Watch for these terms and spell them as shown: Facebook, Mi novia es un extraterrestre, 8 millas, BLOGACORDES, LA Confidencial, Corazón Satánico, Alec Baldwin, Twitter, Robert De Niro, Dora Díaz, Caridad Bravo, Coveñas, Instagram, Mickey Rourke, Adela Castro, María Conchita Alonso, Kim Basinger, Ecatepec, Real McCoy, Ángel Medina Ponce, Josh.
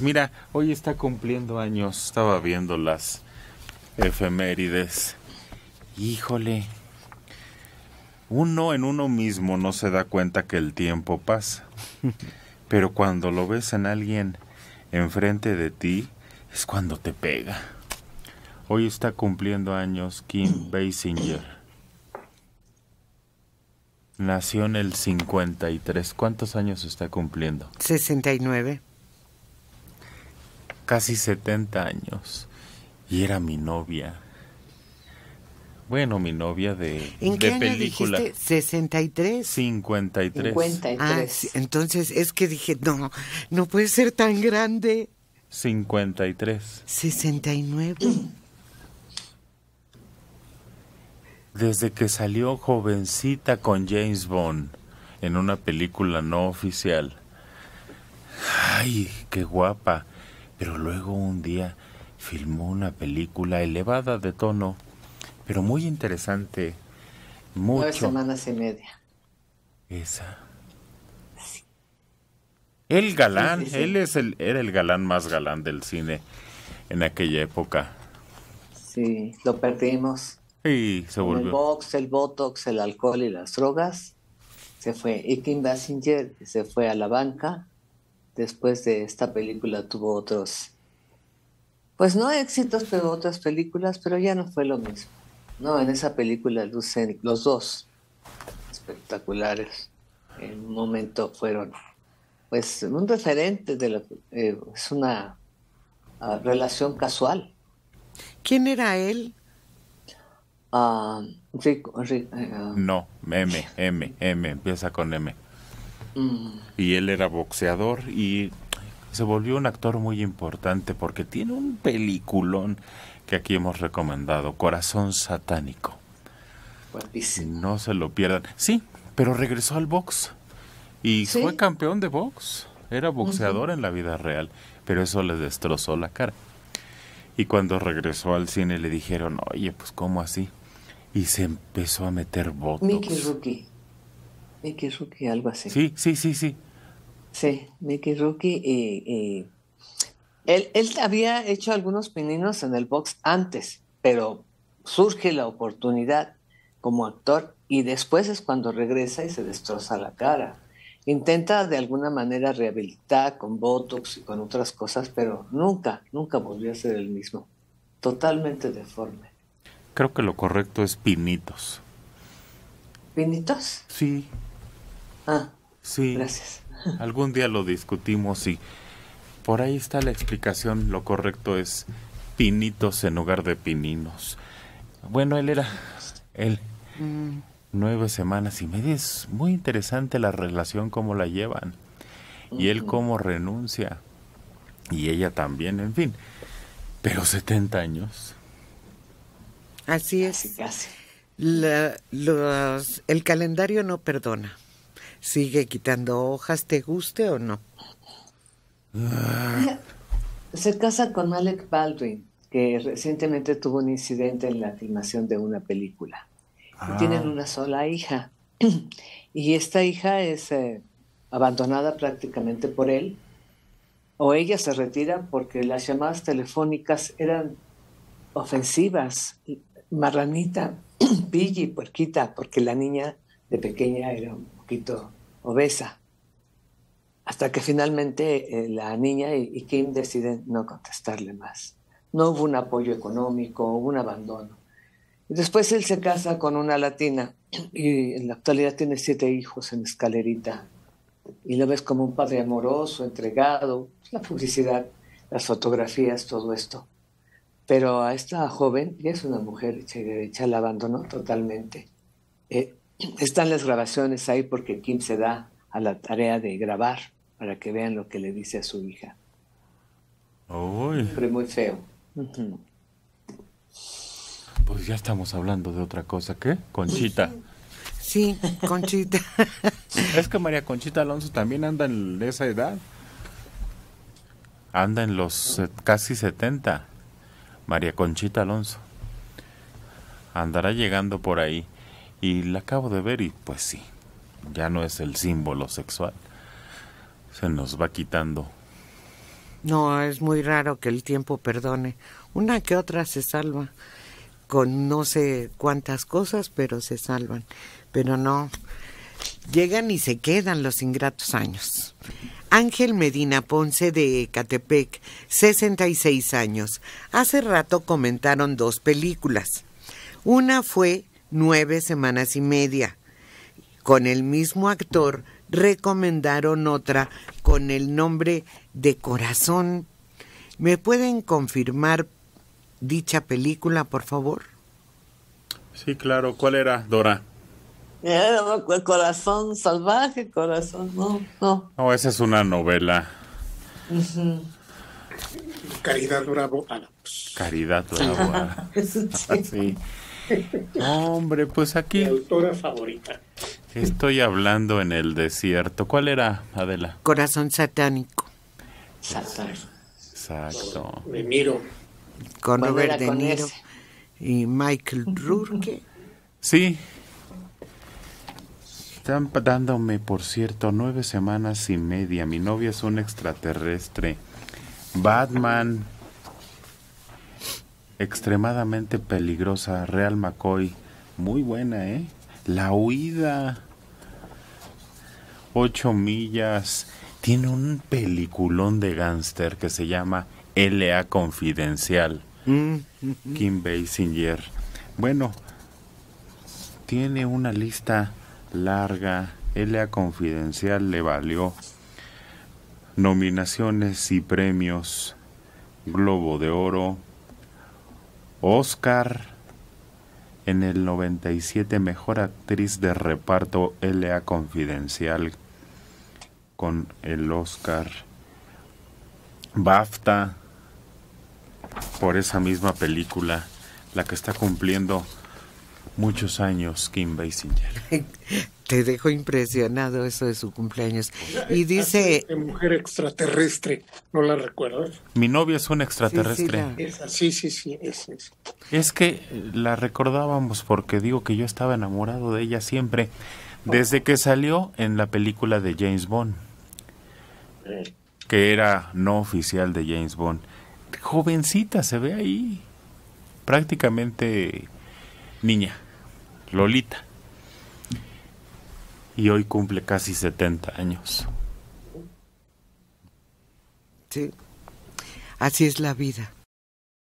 Mira, hoy está cumpliendo años. Estaba viendo las efemérides. Híjole. Uno en uno mismo no se da cuenta que el tiempo pasa. Pero cuando lo ves en alguien enfrente de ti, es cuando te pega. Hoy está cumpliendo años Kim Basinger. Nació en el 53. ¿Cuántos años está cumpliendo? 69. Casi 70 años. Y era mi novia. Bueno, mi novia de, ¿en qué año película dijiste? ¿63? 53. 53. Ah, entonces es que dije, no, no puede ser tan grande. 53. 69. Desde que salió jovencita con James Bond en una película no oficial. Ay, qué guapa. Pero luego un día filmó una película elevada de tono, pero muy interesante. Mucho. 9 semanas y media. Esa. Sí. El galán, sí. Él es era el galán más galán del cine en aquella época. Sí, lo perdimos. Y se volvió. El box, el botox, el alcohol y las drogas. Se fue. Y Kim Basinger se fue a la banca. Después de esta película tuvo otros, pues no éxitos, pero otras películas, pero ya no fue lo mismo. No, en esa película lucen los dos espectaculares. En un momento fueron, pues, un referente de la, es una relación casual. ¿Quién era él? No, M, empieza con M. Y él era boxeador y se volvió un actor muy importante porque tiene un peliculón que aquí hemos recomendado, Corazón Satánico. Buenísimo. No se lo pierdan. Sí, pero regresó al box y ¿sí? Fue campeón de box. Era boxeador en la vida real, pero eso le destrozó la cara. Y cuando regresó al cine le dijeron, oye, pues ¿cómo así? Y se empezó a meter botox. Mickey Rourke, algo así. Sí. Sí, Mickey Rourke y él había hecho algunos pininos en el box antes, pero surge la oportunidad como actor y después es cuando regresa y se destroza la cara. Intenta de alguna manera rehabilitar con botox y con otras cosas, pero nunca volvió a ser el mismo. Totalmente deforme. Creo que lo correcto es pinitos. ¿Pinitos? Sí. Ah, sí. Gracias. Algún día lo discutimos y por ahí está la explicación. Lo correcto es pinitos en lugar de pininos. Bueno, él era él. 9 semanas y media. Es muy interesante la relación, cómo la llevan. Y él cómo renuncia. Y ella también, en fin. Pero 70 años. Así es. Casi. El calendario no perdona. Sigue quitando hojas, ¿te guste o no? Se casa con Alec Baldwin, que recientemente tuvo un incidente en la filmación de una película. Ah. Y tienen una sola hija. Y esta hija es abandonada prácticamente por él. O ella se retira porque las llamadas telefónicas eran ofensivas. Marranita, pilli, puerquita, porque la niña de pequeña era un poquito obesa. Hasta que finalmente la niña y Kim deciden no contestarle más. No hubo un apoyo económico, hubo un abandono. Y después él se casa con una latina y en la actualidad tiene 7 hijos en escalerita. Y lo ves como un padre amoroso, entregado, la publicidad, las fotografías, todo esto. Pero a esta joven, que es una mujer hecha y derecha, la abandonó totalmente. Están las grabaciones ahí porque Kim se da a la tarea de grabar para que vean lo que le dice a su hija. Oy. Siempre muy feo. Pues ya estamos hablando de otra cosa, ¿qué? Conchita. Sí, Conchita. Es que María Conchita Alonso también anda en esa edad. Anda en los casi 70. María Conchita Alonso andará llegando por ahí y la acabo de ver y pues sí, ya no es el símbolo sexual, se nos va quitando. No, es muy raro que el tiempo perdone. Una que otra se salva con no sé cuántas cosas, pero se salvan. Pero no, llegan y se quedan los ingratos años. Ángel Medina Ponce de Ecatepec, 66 años. Hace rato comentaron dos películas. Una fue 9 semanas y media. Con el mismo actor recomendaron otra con el nombre de Corazón. ¿Me pueden confirmar dicha película, por favor? Sí, claro. ¿Cuál era, Dora? Corazón salvaje, corazón, no. No, esa es una novela. Uh-huh. Caridad Bravo. Caridad Bravo. Sí. Hombre, pues aquí. Mi autora favorita. Estoy hablando en el desierto. ¿Cuál era, Adela? Corazón satánico. Exacto. Me miro. Con Robert De Niro y Mickey Rourke. Sí. Están dándome, por cierto, 9 semanas y media. Mi novia es un extraterrestre. Batman. Extremadamente peligrosa. Real McCoy. Muy buena, ¿eh? La huida. 8 millas. Tiene un peliculón de gángster que se llama LA Confidencial. Kim Basinger. Bueno, tiene una lista larga. LA Confidencial le valió nominaciones y premios. Globo de Oro. Oscar. En el 97, mejor actriz de reparto, LA Confidencial, con el Oscar. BAFTA, por esa misma película, la que está cumpliendo muchos años, Kim Basinger. Te dejo impresionado eso de su cumpleaños. Y dice... Mujer extraterrestre, ¿no la recuerdas? Mi novia es un extraterrestre. Sí, es que la recordábamos porque digo que yo estaba enamorado de ella siempre, desde que salió en la película de James Bond, que era no oficial de James Bond. Jovencita, se ve ahí, prácticamente niña, Lolita. Y hoy cumple casi 70 años. Sí, así es la vida.